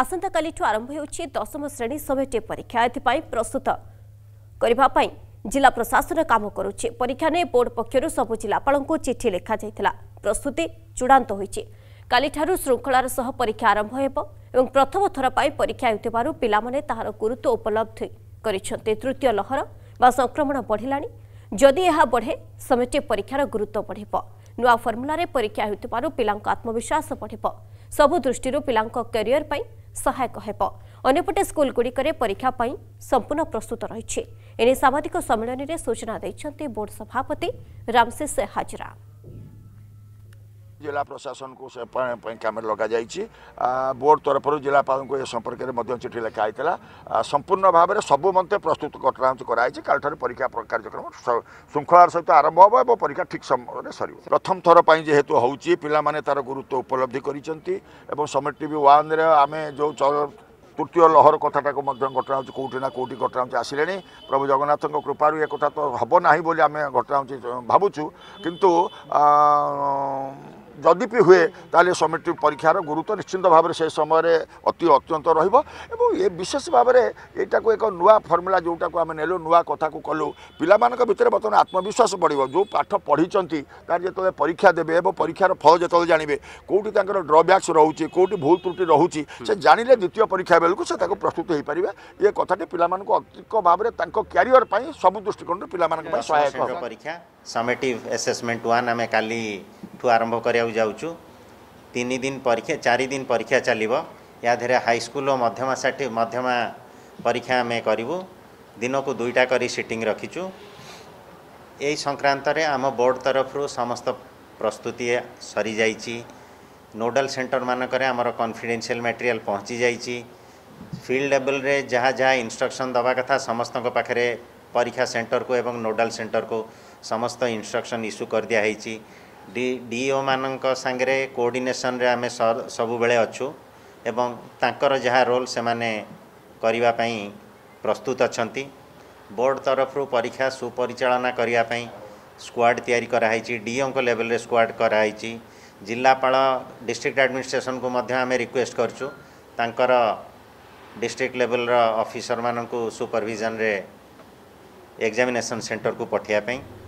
आसंताकालिठु आरंभ होउछि 10वीं श्रेणी समेटे परीक्षा। एथिपाई प्रस्तुत करिबा पई जिला प्रशासन काम करुछि। परीक्षा ने बोर्ड पक्षरु सबु जिलापालंकु चिठी लिखा जायतिला। प्रस्तुति चूडांत होइछि। कालिठारु श्रृंखलार सह परीक्षा आरंभ हेबो एवं प्रथम थर पई परीक्षा हेतुबारु पिलामाने ताहार गुरुत्व उपलब्धि करिसते। तृतीय लहर बा संक्रमण बढ़िलानी। जदि यह बढ़े समेटे परीक्षार गुरुत्व बढ़िबो। नुआ फर्मुलारे परीक्षा हेतुबारु पिलांक आत्मविश्वास बढ़िबो। सबु दृष्टिरु पिलांक करियर पई सहायक हेब। अन्यपटे स्कूल गुड़िकरे परीक्षा पई संपूर्ण प्रस्तुत रही। एने सामाजिक सम्मेलन में सूचना देते बोर्ड सभापति रामशेष हाजरा। जिला प्रशासन को से कम लग जाइए। बोर्ड तरफ जिलापाल को यह संपर्क में चिठी लिखाई। संपूर्ण भाव में सबू मत प्रस्तुत घटनांश कराई। काल ठार परीक्षा कार्यक्रम श्रृंखलार सहित आरंभ हम और परीक्षा ठीक समय सर। प्रथम थर पर जेहेतु हो पाने तार गुरुत्व उपलब्धि कर समेट टी वन आम जो तृतीय लहर कथाटा को घटना कौटिना कौटी घटना आसिले। प्रभु जगन्नाथ कृपार ये कथा तो हम ना बोली आम घटना भावुँ किंतु जदि भी हुए ताले समेट परीक्षार गुरुत्व निश्चिंत भाव में से समय अति अत्यंत रशेष भाव में यहाँ को एक नुआ फर्मुला जोटा को आम नेलु नुआ कथा को कलु। पिला भितर बर्तमान आत्मविश्वास बढ़ो। जो पाठ पढ़ी तार जो परीक्षा देवे और परीक्षार फल जो जानवे कौटी ड्रबैक्स रोचे कौटी भूल त्रुटि रोचे से जानिले द्वितीय परीक्षा बेलू से प्रस्तुत हो पारे। ये कथाटे पिला अतिक भाव में क्यारियर पर सबु दृष्टिकोण पिला सहायक। परीक्षा समेटिव एसेसमेंट वन आम काली आरंभ करिया जाउछु। 3 दिन परीक्षा 4 दिन परीक्षा चलिबो। या धरे हाई स्कूल और मध्यमा परीक्षा आम करूँ। दिन को 2टा करी सीटिंग रखीचु। यही संक्रांत रे आम बोर्ड तरफ समस्त प्रस्तुति सरी जाइए। नोडल सेंटर मानकरे आमर कॉन्फिडेंशियल मटेरियल पहुँची जाइए। फील्ड लेवल रे जहाँ जहाँ इंस्ट्रक्शन दवा कथा समस्त पाखे परीक्षा सेंटर को एवं नोडल सेंटर को समस्त इंस्ट्रक्शन इश्यू कर दिया हैछि। डीओ मानक सांगे कोऑर्डिनेशन रे आमे सबु बेले अछु एवं तांकर जहाँ रोल से माने करिबा पई प्रस्तुत अछंती। बोर्ड तरफ परीक्षा सुपरिचालना करिया पई स्क्वाड तैयारी कराई। डीओ को लेवल रे स्क्वाड कराई। जिलापाल डिस्ट्रिक्ट एडमिनिस्ट्रेशन को मध्य आमे रिक्वेस्ट करछु तांकर डिस्ट्रिक्ट लेवल रा ऑफिसर मानक सुपरविजन रे एग्जामिनेशन सेंटर को पठिया पई।